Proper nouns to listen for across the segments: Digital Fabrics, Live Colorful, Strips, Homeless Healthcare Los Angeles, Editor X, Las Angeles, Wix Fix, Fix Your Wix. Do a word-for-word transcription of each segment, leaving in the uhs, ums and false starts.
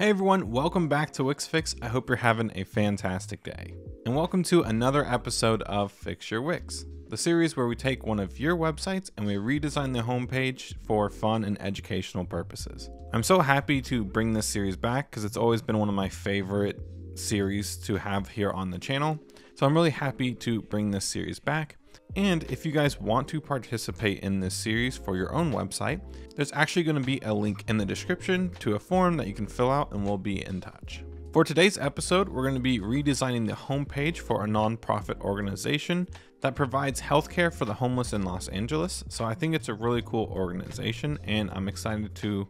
Hey everyone, welcome back to Wix Fix. I hope you're having a fantastic day. And welcome to another episode of Fix Your Wix, the series where we take one of your websites and we redesign the homepage for fun and educational purposes. I'm so happy to bring this series back because it's always been one of my favorite series to have here on the channel. So I'm really happy to bring this series back. And if you guys want to participate in this series for your own website, there's actually going to be a link in the description to a form that you can fill out and we'll be in touch. For today's episode, we're going to be redesigning the homepage for a nonprofit organization that provides healthcare for the homeless in Los Angeles. So I think it's a really cool organization and I'm excited to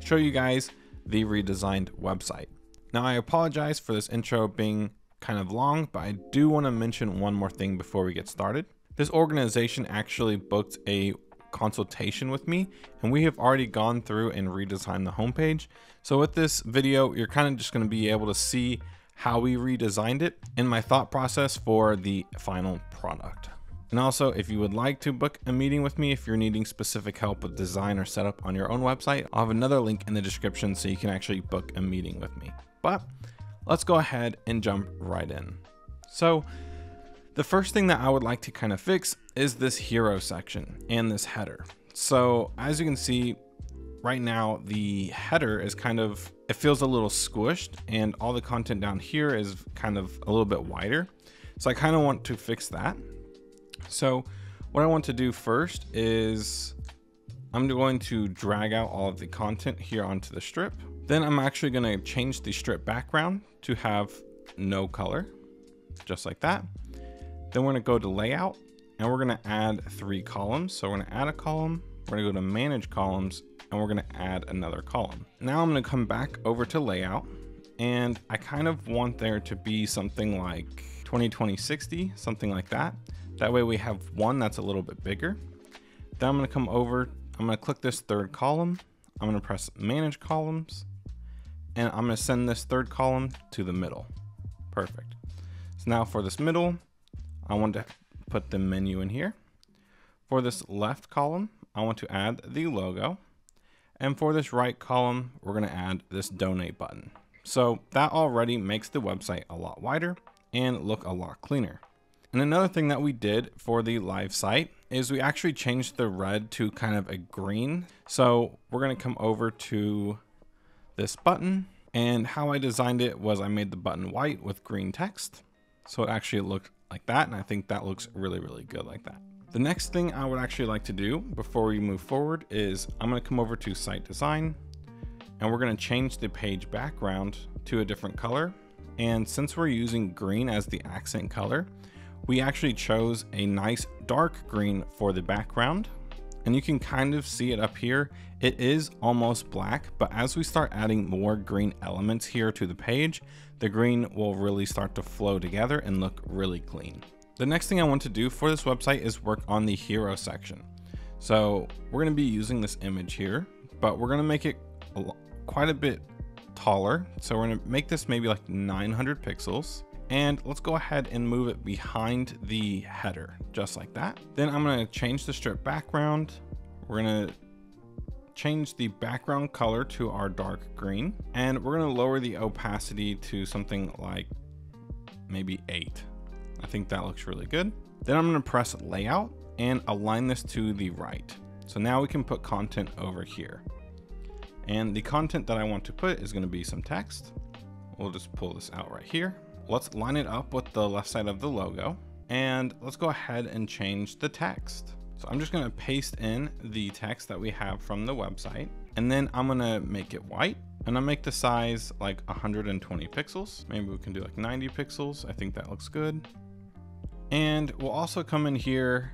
show you guys the redesigned website. Now, I apologize for this intro being kind of long, but I do want to mention one more thing before we get started. This organization actually booked a consultation with me and we have already gone through and redesigned the homepage. So with this video, you're kind of just going to be able to see how we redesigned it and my thought process for the final product. And also, if you would like to book a meeting with me, if you're needing specific help with design or setup on your own website, I'll have another link in the description so you can actually book a meeting with me. But let's go ahead and jump right in. So the first thing that I would like to kind of fix is this hero section and this header. So as you can see right now, the header is kind of, it feels a little squished and all the content down here is kind of a little bit wider. So I kind of want to fix that. So what I want to do first is I'm going to drag out all of the content here onto the strip. Then I'm actually going to change the strip background to have no color, just like that. Then we're gonna go to layout and we're gonna add three columns. So we're gonna add a column, we're gonna go to manage columns and we're gonna add another column. Now I'm gonna come back over to layout and I kind of want there to be something like twenty, twenty, sixty, something like that. That way we have one that's a little bit bigger. Then I'm gonna come over, I'm gonna click this third column. I'm gonna press manage columns and I'm gonna send this third column to the middle. Perfect. So now for this middle, I want to put the menu in here. For this left column, I want to add the logo. And for this right column, we're going to add this donate button. So that already makes the website a lot wider and look a lot cleaner. And another thing that we did for the live site is we actually changed the red to kind of a green. So we're going to come over to this button. And how I designed it was I made the button white with green text. So it actually looked like that. And I think that looks really, really good like that. The next thing I would actually like to do before we move forward is I'm going to come over to site design and we're going to change the page background to a different color. And since we're using green as the accent color, we actually chose a nice dark green for the background. And you can kind of see it up here. It is almost black, but as we start adding more green elements here to the page, the green will really start to flow together and look really clean. The next thing I want to do for this website is work on the hero section. So we're going to be using this image here, but we're going to make it quite a bit taller. So we're going to make this maybe like nine hundred pixels. And let's go ahead and move it behind the header, just like that. Then I'm going to change the strip background. We're going to change the background color to our dark green. And we're going to lower the opacity to something like maybe eight. I think that looks really good. Then I'm going to press layout and align this to the right. So now we can put content over here. And the content that I want to put is going to be some text. We'll just pull this out right here. Let's line it up with the left side of the logo and let's go ahead and change the text. So I'm just going to paste in the text that we have from the website and then I'm going to make it white and I'll make the size like one hundred twenty pixels. Maybe we can do like ninety pixels. I think that looks good. And we'll also come in here.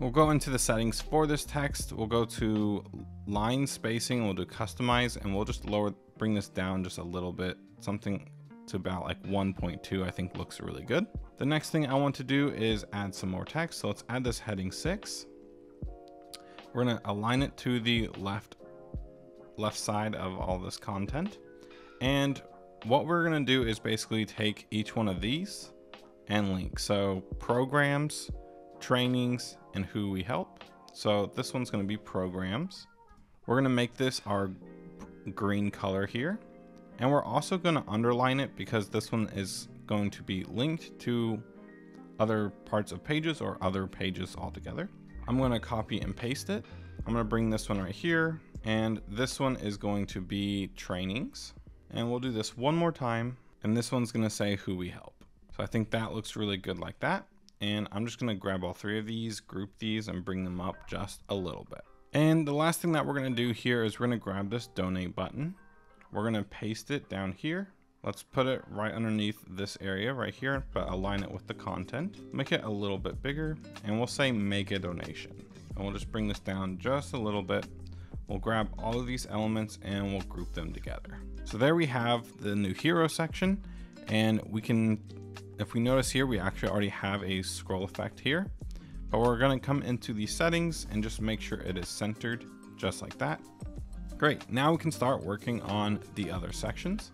We'll go into the settings for this text. We'll go to line spacing. We'll do customize and we'll just lower, bring this down just a little bit, something to about like one point two, I think looks really good. The next thing I want to do is add some more text. So let's add this heading six. We're going to align it to the left, left side of all this content. And what we're going to do is basically take each one of these and link. So programs, trainings, and who we help. So this one's going to be programs. We're going to make this our green color here. And we're also going to underline it because this one is going to be linked to other parts of pages or other pages altogether. I'm going to copy and paste it. I'm going to bring this one right here. And this one is going to be trainings. And we'll do this one more time. And this one's going to say who we help. So I think that looks really good like that. And I'm just going to grab all three of these, group these, and bring them up just a little bit. And the last thing that we're going to do here is we're going to grab this donate button. We're going to paste it down here. Let's put it right underneath this area right here, but align it with the content. Make it a little bit bigger, and we'll say make a donation. And we'll just bring this down just a little bit. We'll grab all of these elements and we'll group them together. So there we have the new hero section. And we can, if we notice here, we actually already have a scroll effect here, but we're going to come into the settings and just make sure it is centered just like that. Great. Now we can start working on the other sections.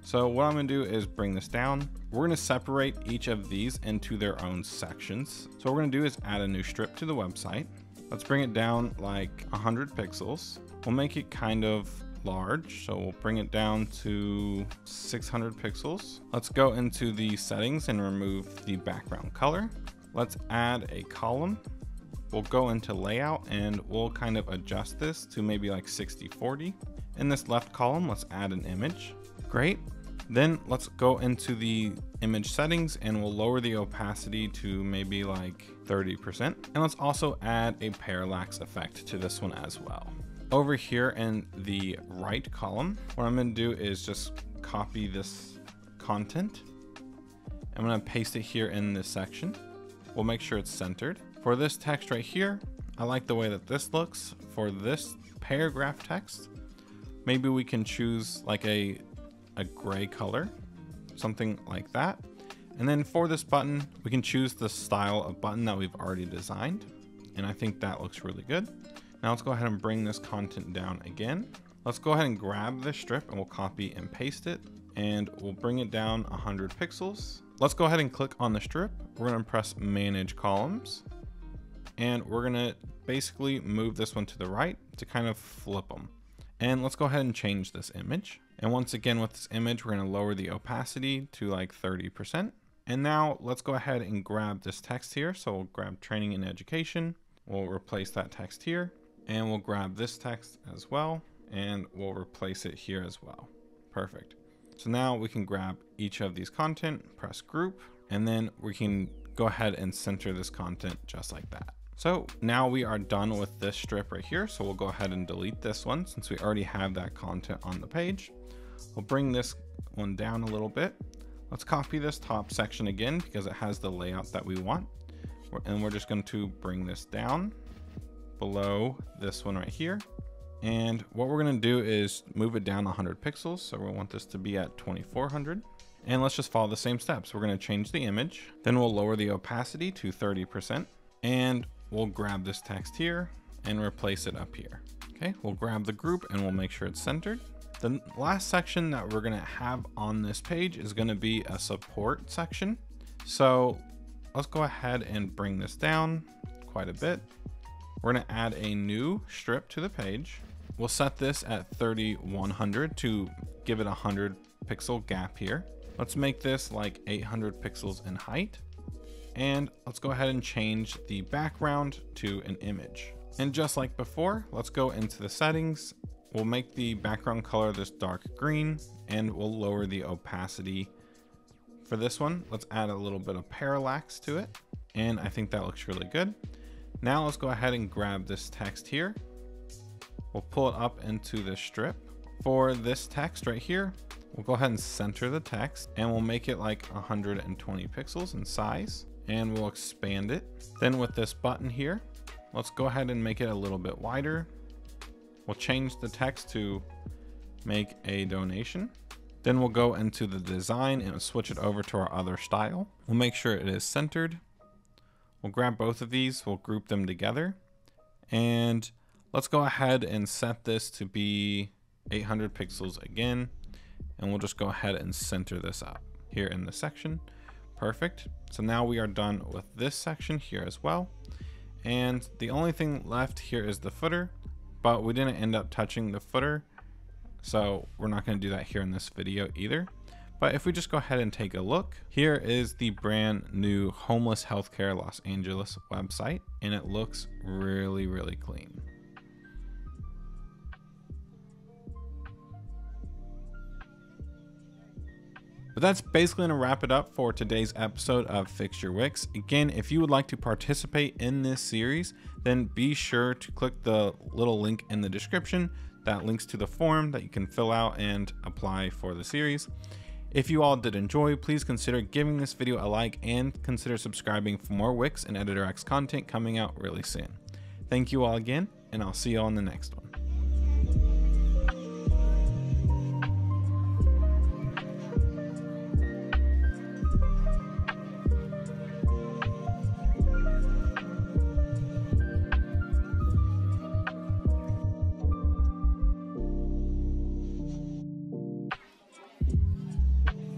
So what I'm going to do is bring this down. We're going to separate each of these into their own sections. So what we're going to do is add a new strip to the website. Let's bring it down like one hundred pixels. We'll make it kind of large. So we'll bring it down to six hundred pixels. Let's go into the settings and remove the background color. Let's add a column. We'll go into layout and we'll kind of adjust this to maybe like sixty forty. In this left column, let's add an image. Great. Then let's go into the image settings and we'll lower the opacity to maybe like thirty percent. And let's also add a parallax effect to this one as well. Over here in the right column, what I'm going to do is just copy this content. I'm going to paste it here in this section. We'll make sure it's centered. For this text right here, I like the way that this looks. For this paragraph text, maybe we can choose like a a gray color, something like that. And then for this button, we can choose the style of button that we've already designed. And I think that looks really good. Now let's go ahead and bring this content down again. Let's go ahead and grab this strip and we'll copy and paste it. And we'll bring it down one hundred pixels. Let's go ahead and click on the strip. We're gonna press manage columns. And we're gonna basically move this one to the right to kind of flip them. And let's go ahead and change this image. And once again, with this image, we're going to lower the opacity to like thirty percent. And now let's go ahead and grab this text here. So we'll grab training and education. We'll replace that text here and we'll grab this text as well. And we'll replace it here as well. Perfect. So now we can grab each of these content, press group, and then we can go ahead and center this content just like that. So now we are done with this strip right here. So we'll go ahead and delete this one since we already have that content on the page. We'll bring this one down a little bit. Let's copy this top section again because it has the layout that we want. And we're just going to bring this down below this one right here. And what we're going to do is move it down one hundred pixels. So we want this to be at twenty-four hundred. And let's just follow the same steps. We're going to change the image. Then we'll lower the opacity to thirty percent. And we'll grab this text here and replace it up here. Okay, we'll grab the group and we'll make sure it's centered. The last section that we're gonna have on this page is gonna be a support section. So let's go ahead and bring this down quite a bit. We're gonna add a new strip to the page. We'll set this at thirty-one hundred to give it a one hundred pixel gap here. Let's make this like eight hundred pixels in height. And let's go ahead and change the background to an image. And just like before, let's go into the settings. We'll make the background color this dark green and we'll lower the opacity for this one. Let's add a little bit of parallax to it. And I think that looks really good. Now let's go ahead and grab this text here. We'll pull it up into this strip. For this text right here, we'll go ahead and center the text and we'll make it like one hundred twenty pixels in size. And we'll expand it. Then with this button here, let's go ahead and make it a little bit wider. We'll change the text to make a donation. Then we'll go into the design and switch it over to our other style. We'll make sure it is centered. We'll grab both of these, we'll group them together. And let's go ahead and set this to be eight hundred pixels again. And we'll just go ahead and center this up here in the section. Perfect. So now we are done with this section here as well. And the only thing left here is the footer, but we didn't end up touching the footer So we're not going to do that here in this video either. But if we just go ahead and take a look, here is the brand new Homeless Healthcare Los Angeles website, and it looks really, really clean. But that's basically gonna wrap it up for today's episode of Fix Your Wix. Again, if you would like to participate in this series, then be sure to click the little link in the description that links to the form that you can fill out and apply for the series. If you all did enjoy, please consider giving this video a like and consider subscribing for more Wix and Editor X content coming out really soon. Thank you all again, and I'll see you all in the next one.